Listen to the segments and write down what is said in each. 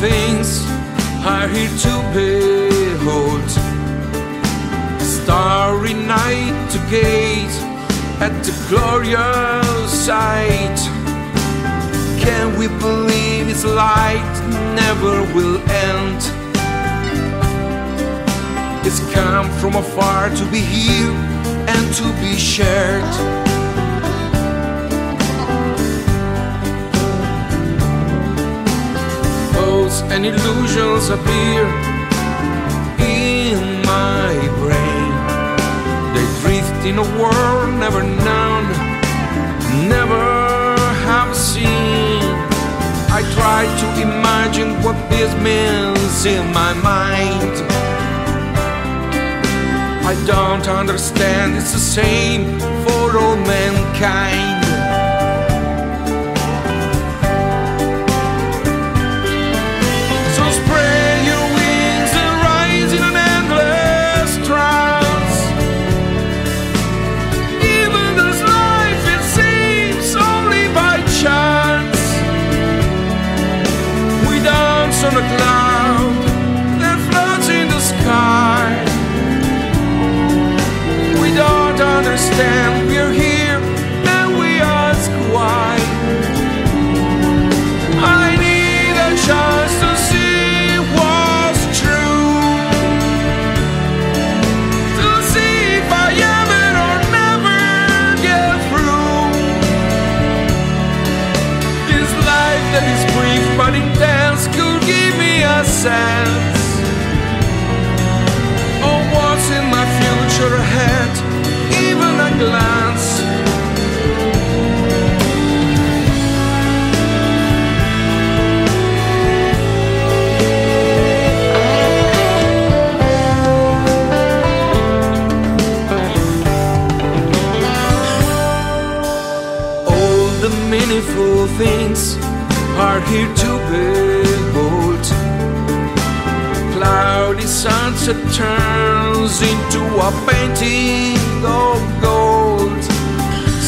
things are here to behold. Starry night to gaze at the glorious sight. Can we believe its light never will end? It's come from afar to be here and to be shared. And illusions appear in my brain. They drift in a world never known, never have seen. I try to imagine what this means in my mind. I don't understand, it's the same for all mankind. On a cloud that floats in the sky, we don't understand. We're here and we ask why. I need a chance to see what's true, to see if I ever or never get through this life that is brief but intense. Give me a sense of what's in my future ahead, even a glance. All the meaningful things are here to behold. Cloudy sunset turns into a painting of gold.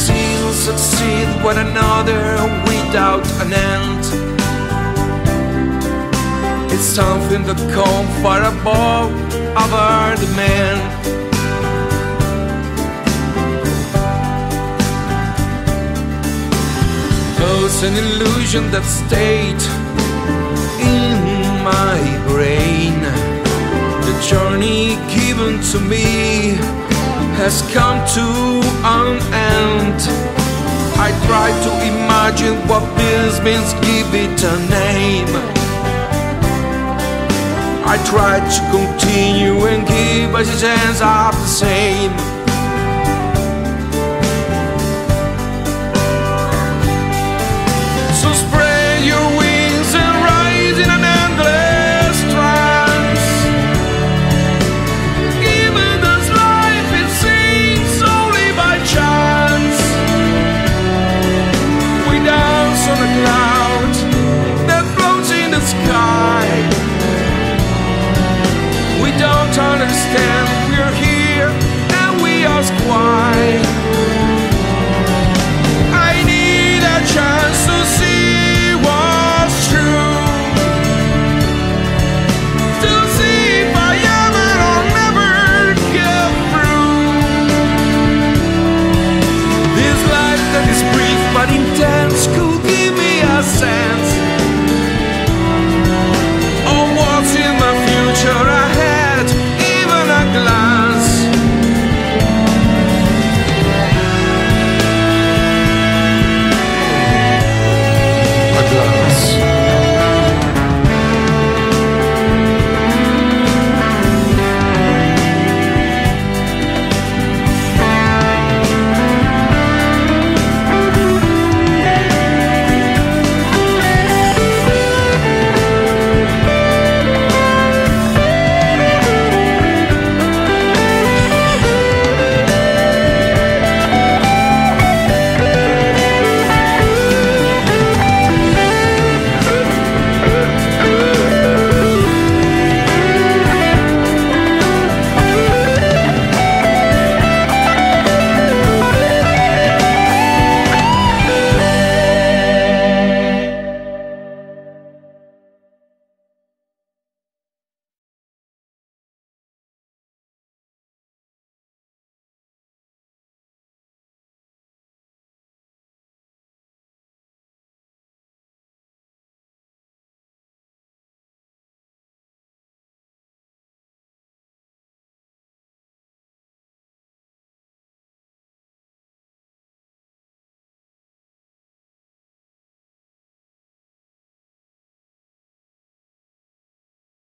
Seals succeed one another without an end. It's something that comes far above our demand. It's an illusion that stayed in my brain. The journey given to me has come to an end. I try to imagine what this means, give it a name. I try to continue and give a chance of the same.